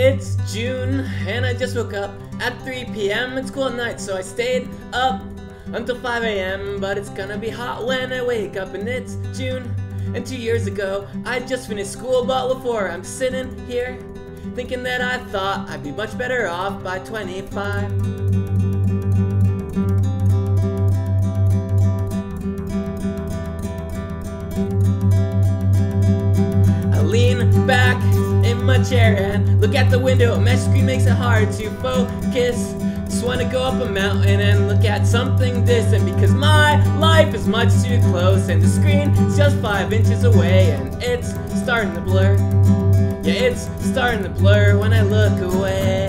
It's June, and I just woke up at 3 p.m. It's cool at night, so I stayed up until 5 a.m. But it's gonna be hot when I wake up, and it's June. And 2 years ago, I just finished school, but before I'm sitting here thinking that I thought I'd be much better off by 25. Back in my chair and look at the window. A mesh screen makes it hard to focus. Just wanna go up a mountain and look at something distant, because my life is much too close and the screen is just 5 inches away, and it's starting to blur. Yeah, it's starting to blur when I look away.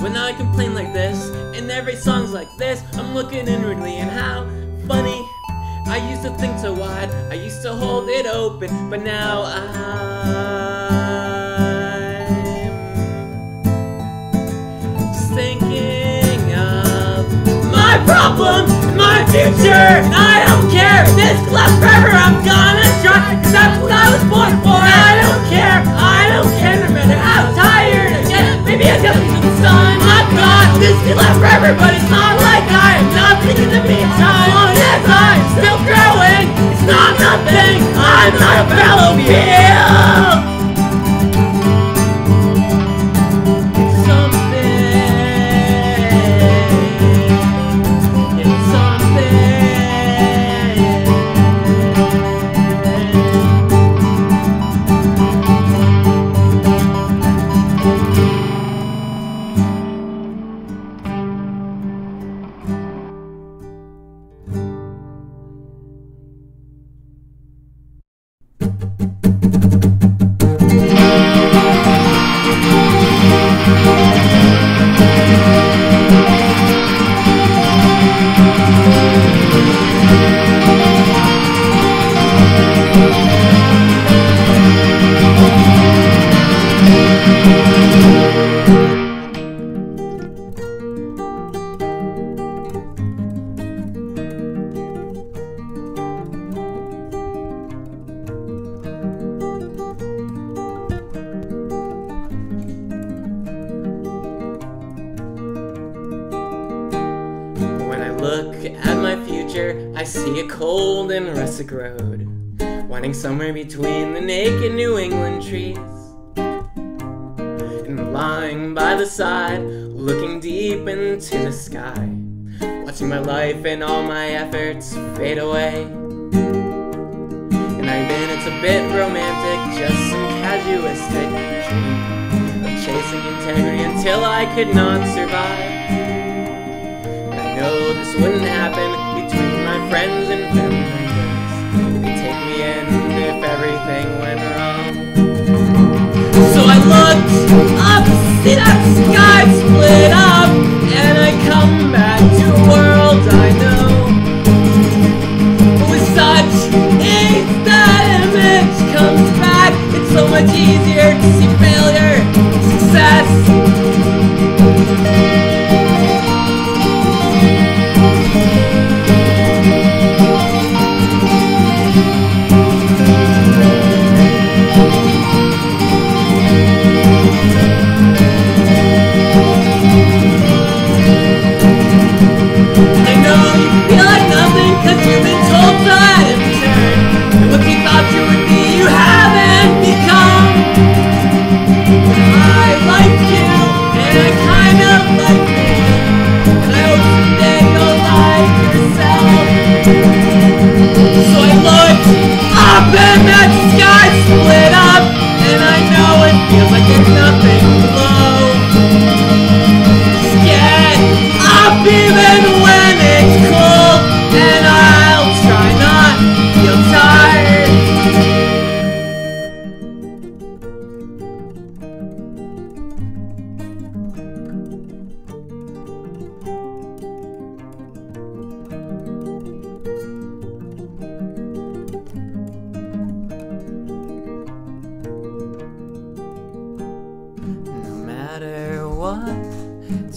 When I complain like this, and every song's like this, I'm looking inwardly, and how funny. I used to think so wide, I used to hold it open, but now I'm just thinking of my problems, my future, and I don't care. This club forever, I'm gonna try, 'cause that's what I was born for. I don't care, no matter how tired I get, maybe I just need the sun. My God, this could last forever, but it's not like I am nothing in the meantime. Long as I'm still growing, it's not nothing. I'm not a fellow here. see a cold and rustic road winding somewhere between the naked New England trees. And lying by the side, looking deep into the sky, watching my life and all my efforts fade away. And I admit it's a bit romantic, just some casuistic dream of chasing integrity until I could not survive. No, this wouldn't happen between my friends and family members. They take me in if everything went wrong. So I looked up to see that sky split up, and I come back to a world I know. With such ease that image comes back. It's so much easier to see failure, success.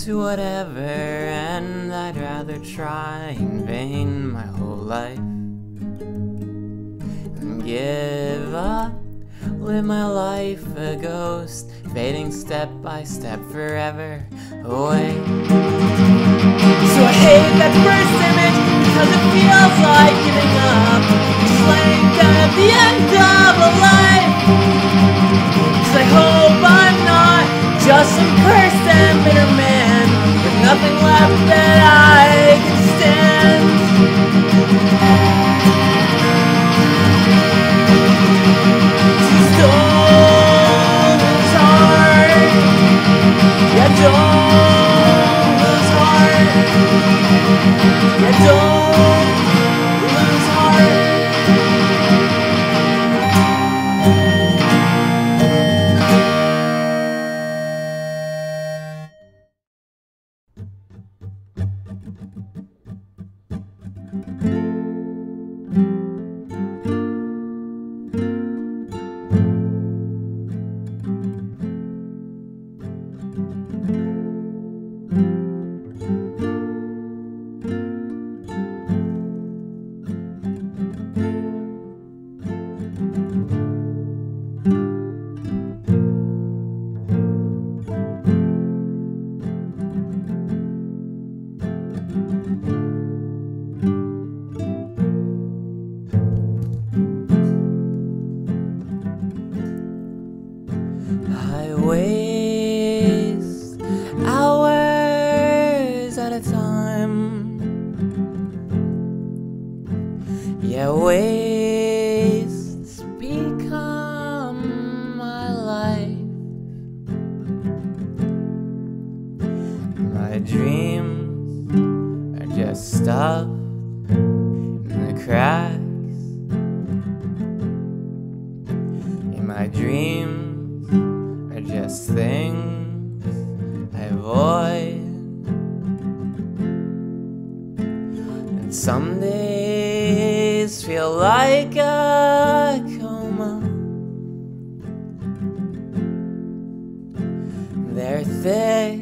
To whatever end, I'd rather try in vain my whole life and give up. Live my life a ghost, fading step by step, forever away. So I hate that first image because it feels like giving up, just laying down at the end of a life. Cause I hope I'm not just some cursed and bitter man, nothing left that I can stand. She stole his heart. Yeah, don't lose heart. Yeah, don't lose heart. Yeah, wastes become my life. My dreams are just stuffed in the cracks. And my dreams are just things I avoid. And someday feel like a coma. They're thick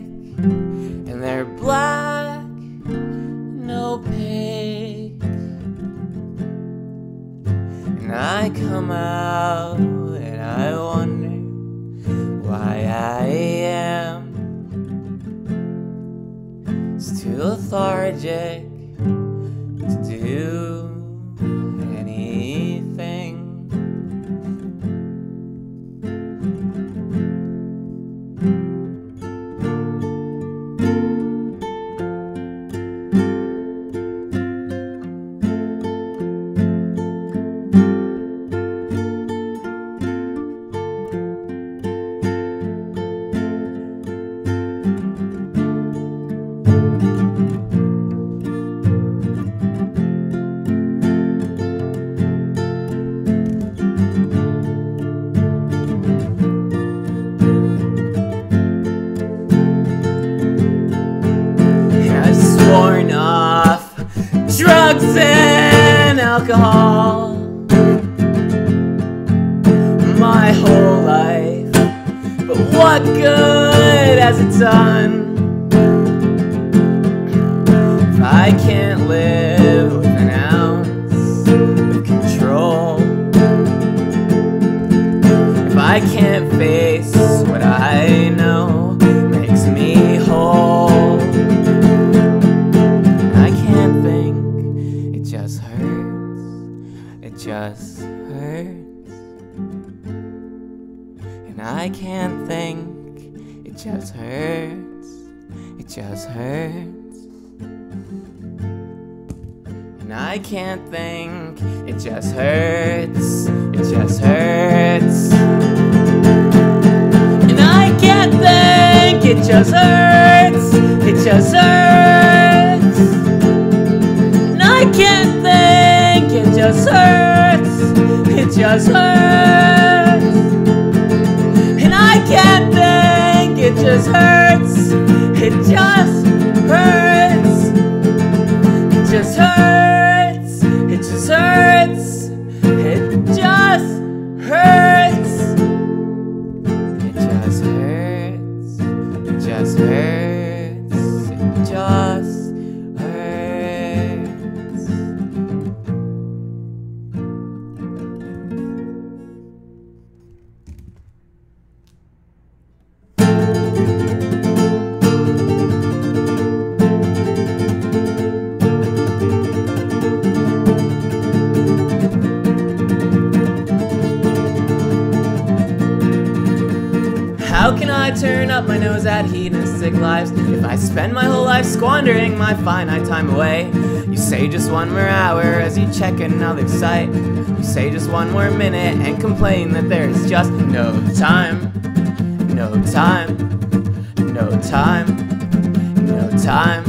and they're black and opaque, and I come out and I wonder why I am. It's too lethargic to do do anything. Sworn off drugs and alcohol my whole life, but what good has it done if I can't live with an ounce of control? If I can't face what I know makes me whole. Just hurts, and I can't think. It just hurts, it just hurts, and I can't think. It just hurts, it just hurts, and I can't think. It just hurts, it just hurts, and I can't think. It just hurts, it just hurts, and I can't think. It just hurts, it just hurts, it just hurts, it just hurts, it just hurts, it just hurts, it just hurts, it just How can I turn up my nose at hedonistic lives if I spend my whole life squandering my finite time away? You say just one more hour as you check another site. You say just one more minute and complain that there is just no time, no time, no time, no time.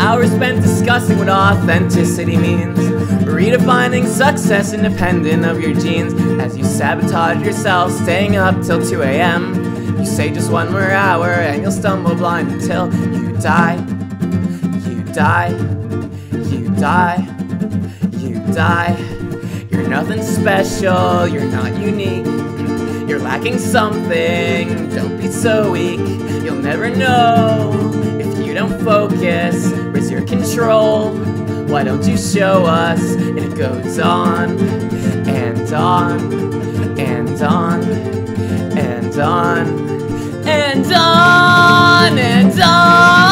Hours spent discussing what authenticity means, redefining success independent of your genes. As you sabotage yourself, staying up till 2 a.m. You say just one more hour and you'll stumble blind until you die, you die, you die, you die. You're nothing special, you're not unique, you're lacking something, don't be so weak. You'll never know if you don't focus. Where's your control? Why don't you show us? And it goes on, and on, and on, and on, and on, and on.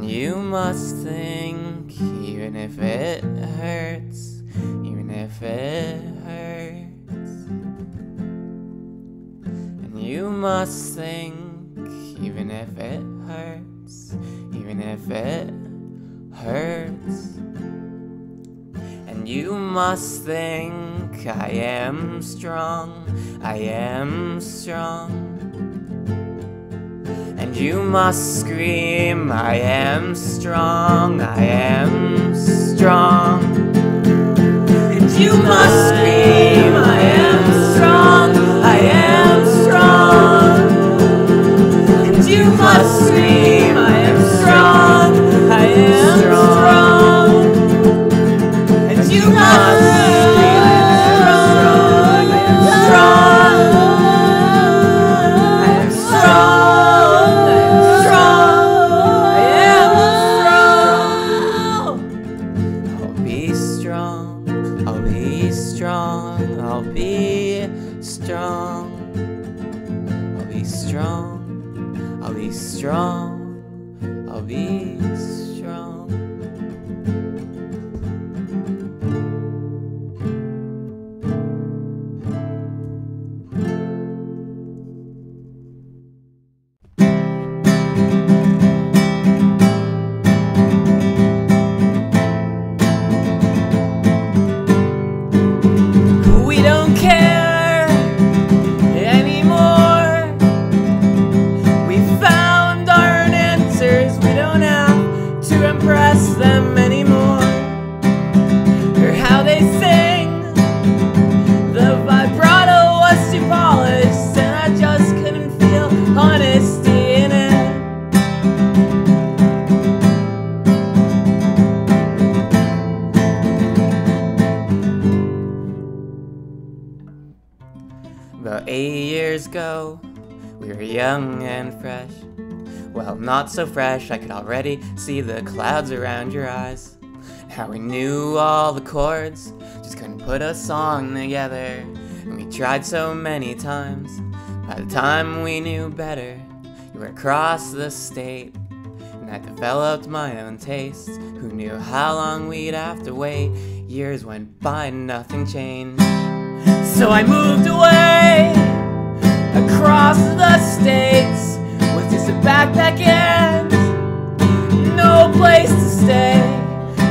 You must think, even if it hurts, even if it hurts. And you must think, even if it hurts, even if it hurts. And you must think, I am strong, I am strong. And you must scream, I am strong, I am strong. And you must scream, I am strong, I am strong. And you must scream, I am strong, I am strong. And you must scream, I am strong, I am strong. strong, I'll be strong, I'll be strong. About 8 years ago, we were young and fresh. Well, not so fresh, I could already see the clouds around your eyes. How we knew all the chords, just couldn't put a song together. And we tried so many times. By the time we knew better, you were across the state. And I developed my own tastes. Who knew how long we'd have to wait? Years went by and nothing changed. So I moved away across the states with just a backpack and no place to stay.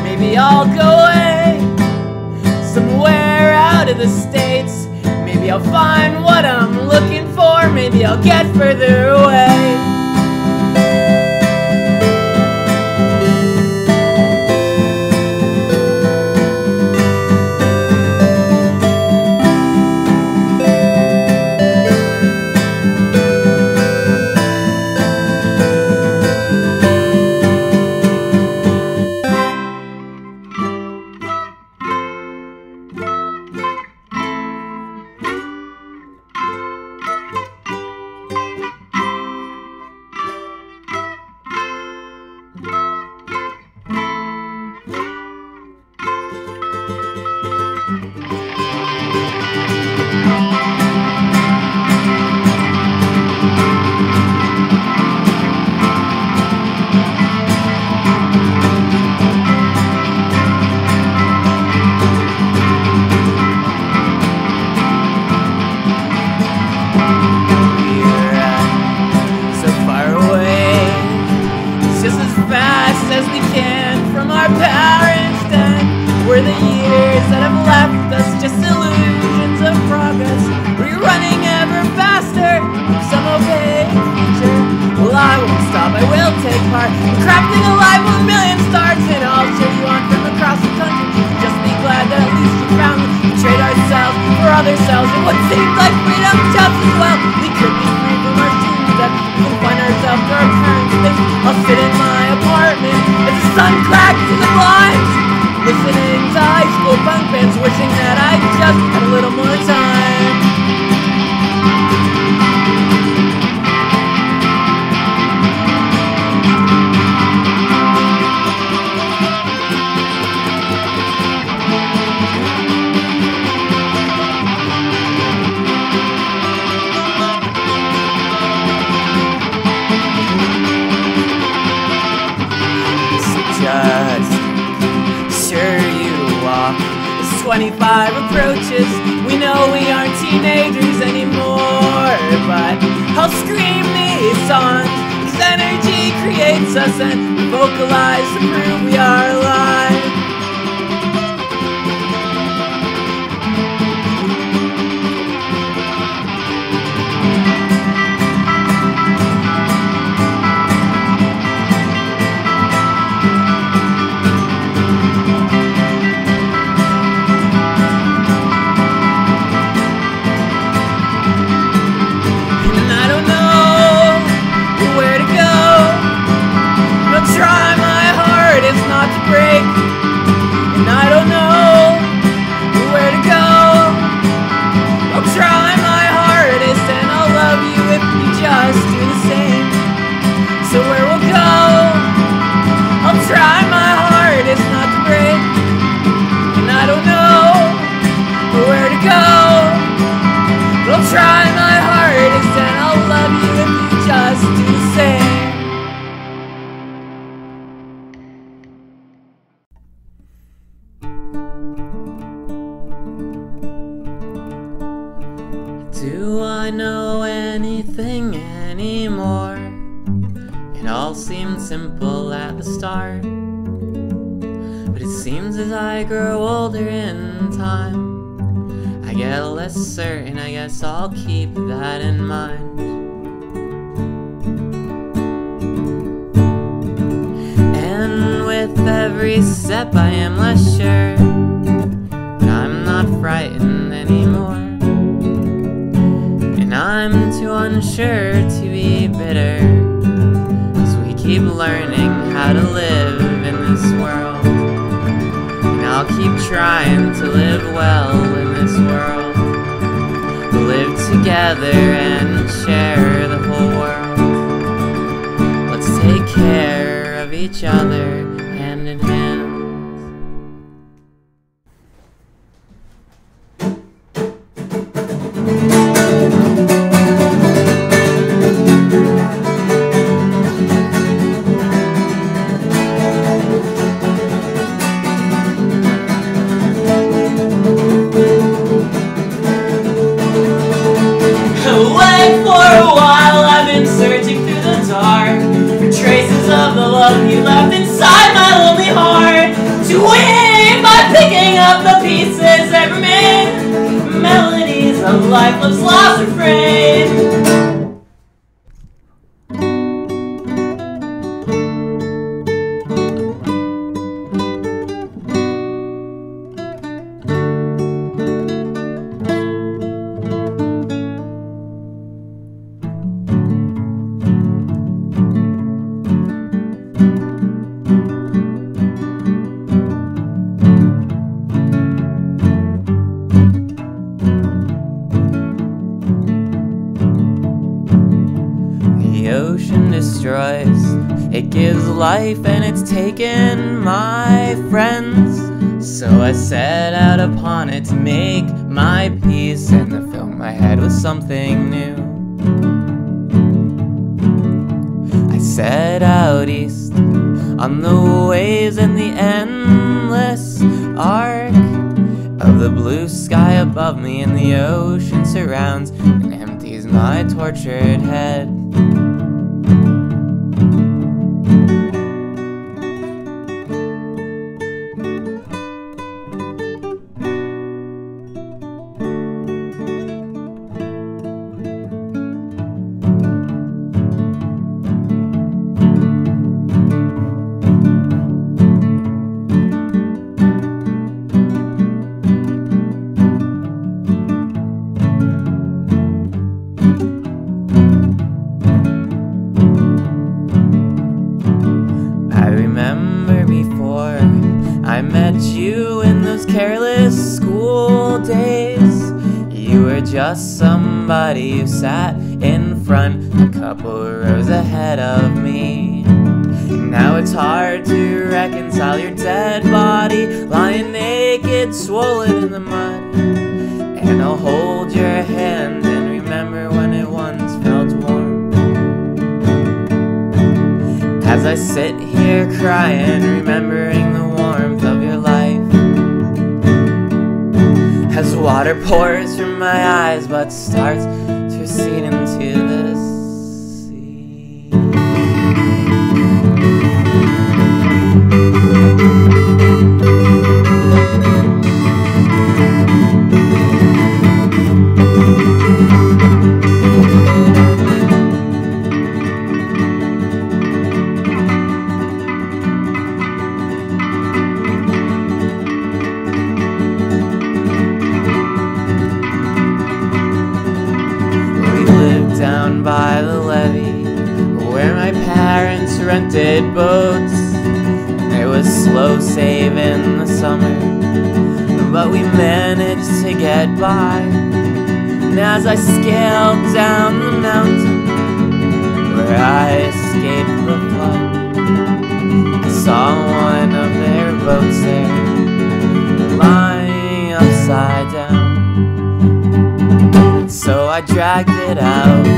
Maybe I'll go away somewhere out of the states. Maybe I'll find what I'm looking for. Maybe I'll get further away. Break. just to say. Do I know anything anymore? It all seemed simple at the start, but it seems as I grow older in time, I get less certain. I guess I'll keep that in mind. And with every step I am less sure, but I'm not frightened anymore. I'm too unsure to be bitter, as we keep learning how to live in this world. And I'll keep trying to live well in this world, to live together and share the whole world. Let's take care of each other, hand in hand. You left inside my lonely heart to win by picking up the pieces that remain. Melodies of life, love's lost refrain. Destroys, it gives life and it's taken my friends. So I set out upon it to make my peace and to fill my head with something new. I set out east on the waves and the endless arc of the blue sky above me, and the ocean surrounds and empties my tortured head. I met you in those careless school days. You were just somebody who sat in front a couple rows ahead of me. Now it's hard to reconcile your dead body lying naked, swollen in the mud. And I'll hold your hand and remember when it once felt warm. As I sit here crying, remembering the of your life, as water pours from my eyes but starts to recede into the sea. Down by the levee where my parents rented boats, it was slow save in the summer, but we managed to get by. And as I scaled down the mountain where I escaped the flood, I saw one of their boats there lying upside down. So I dragged it out.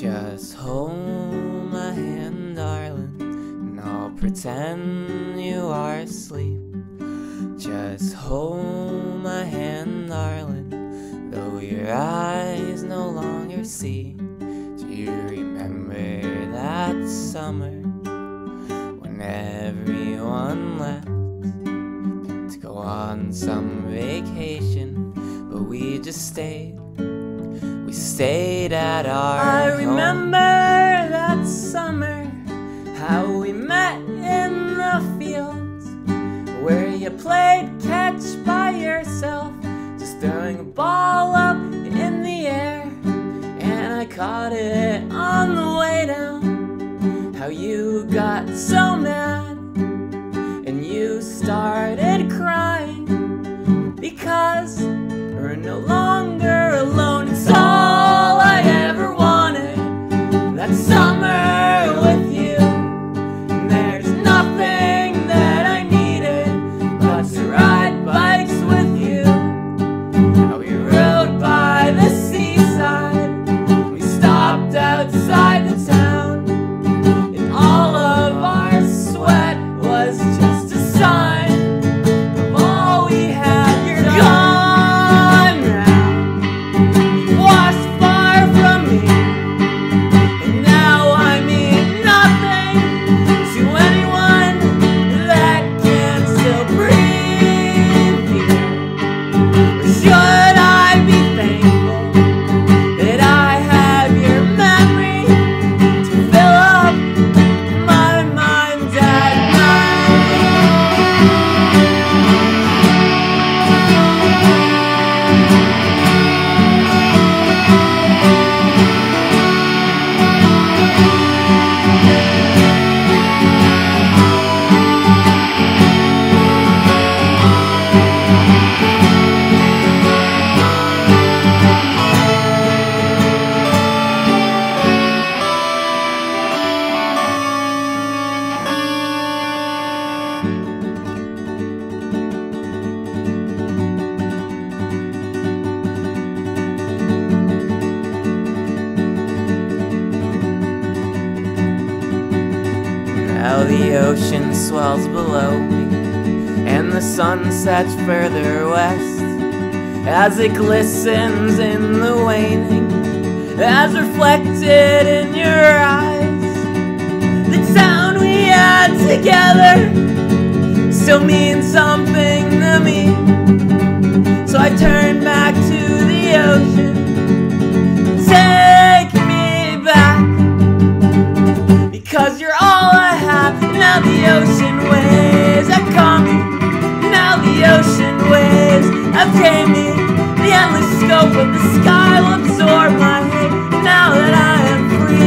Just hold my hand, darling, and I'll pretend you are asleep. Just hold my hand, darling, though your eyes no longer see. Do you remember that summer when everyone left to go on some vacation, but we just stayed? We stayed at our home. I remember that summer, how we met in the fields, where you played catch by yourself, just throwing a ball up in the air, and I caught it on the way down. How you got so mad, and you started crying, because we're no longer alone. It's all I ever wanted, that summer with you. And there's nothing that I needed but to ride bikes with you. How we rode by the seaside, we stopped outside the town, and all of our sweat was just a sign of all we had. You're gone. Now the ocean swells below me, and the sun sets further west, as it glistens in the waning, as reflected in your eyes. The town we had together still means something to me, so I turn back to the ocean. Take me back, because you're all I have. Now the ocean waves have caught me, now the ocean waves have tamed me. The endless scope of the sky will absorb my hate, now that I am free.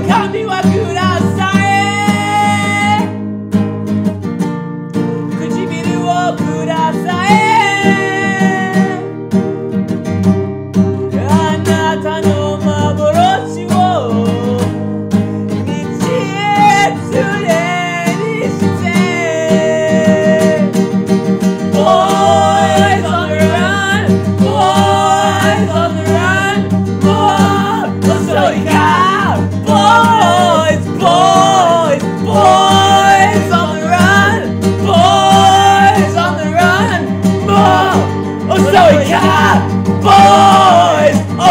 神はくださえ、唇をくださえ、あなたの幻を道へ連れにして Boys on the run, boys on the run, more 細いか Boys, boys, boys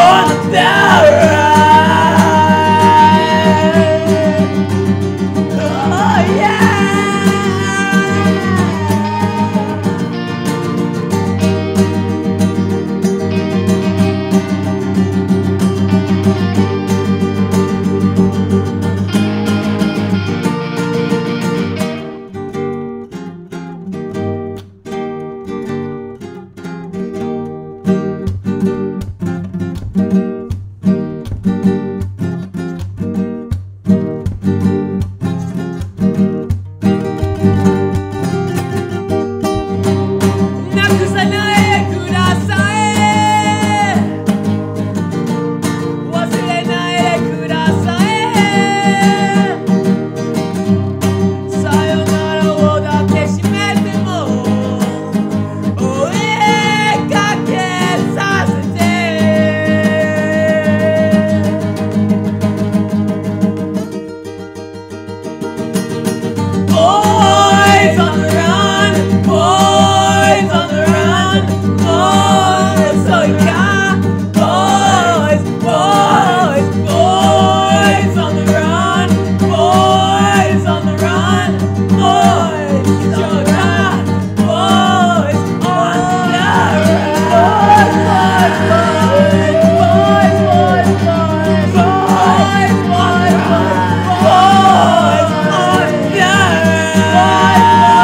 on the run, boys on the run, more. Oh, so we got boys on the run. Oh yeah.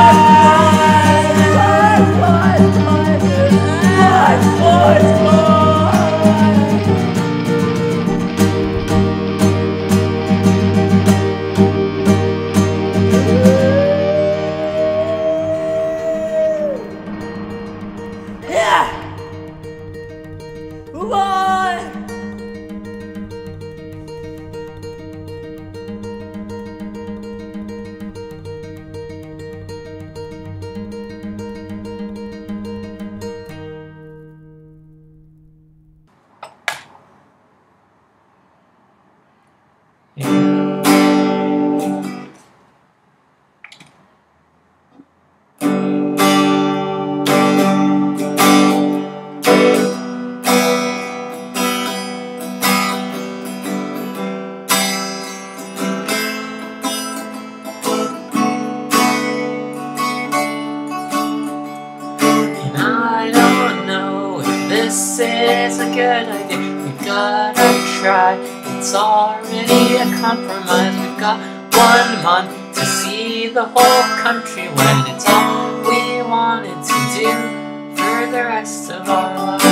Country when it's all we wanted to do for the rest of our lives.